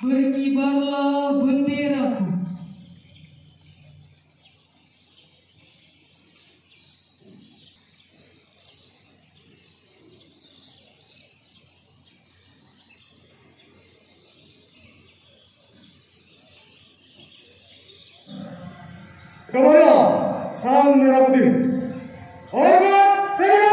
Berkibarlah benderaku. Kepada sang merah putih, hormat sejahtera.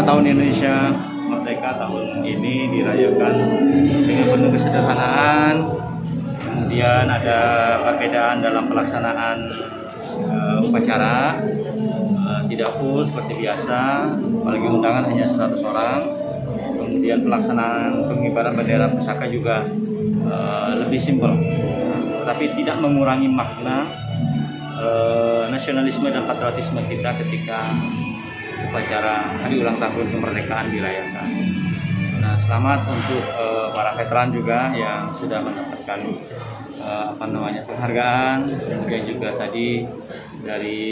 Tahun Indonesia Merdeka tahun ini dirayakan dengan penuh kesederhanaan. Kemudian ada perbedaan dalam pelaksanaan upacara, tidak full seperti biasa, apalagi undangan hanya 100 orang. Kemudian pelaksanaan pengibaran bendera pusaka juga lebih simpel, tapi tidak mengurangi makna nasionalisme dan patriotisme kita ketika upacara hari ulang tahun kemerdekaan dirayakan. Nah, selamat untuk para veteran juga yang sudah mendapatkan penghargaan. Kemudian juga tadi dari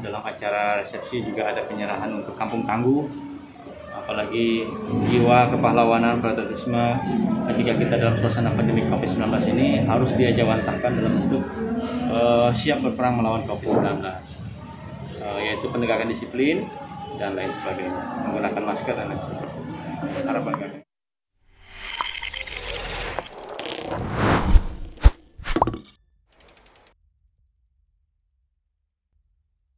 dalam acara resepsi juga ada penyerahan untuk Kampung Tangguh. Apalagi jiwa kepahlawanan patriotisme ketika kita dalam suasana pandemi Covid-19 ini harus diajawantahkan dalam bentuk siap berperang melawan Covid-19. Yaitu penegakan disiplin dan lain sebagainya, menggunakan masker dan lain sebagainya. Harapan kami.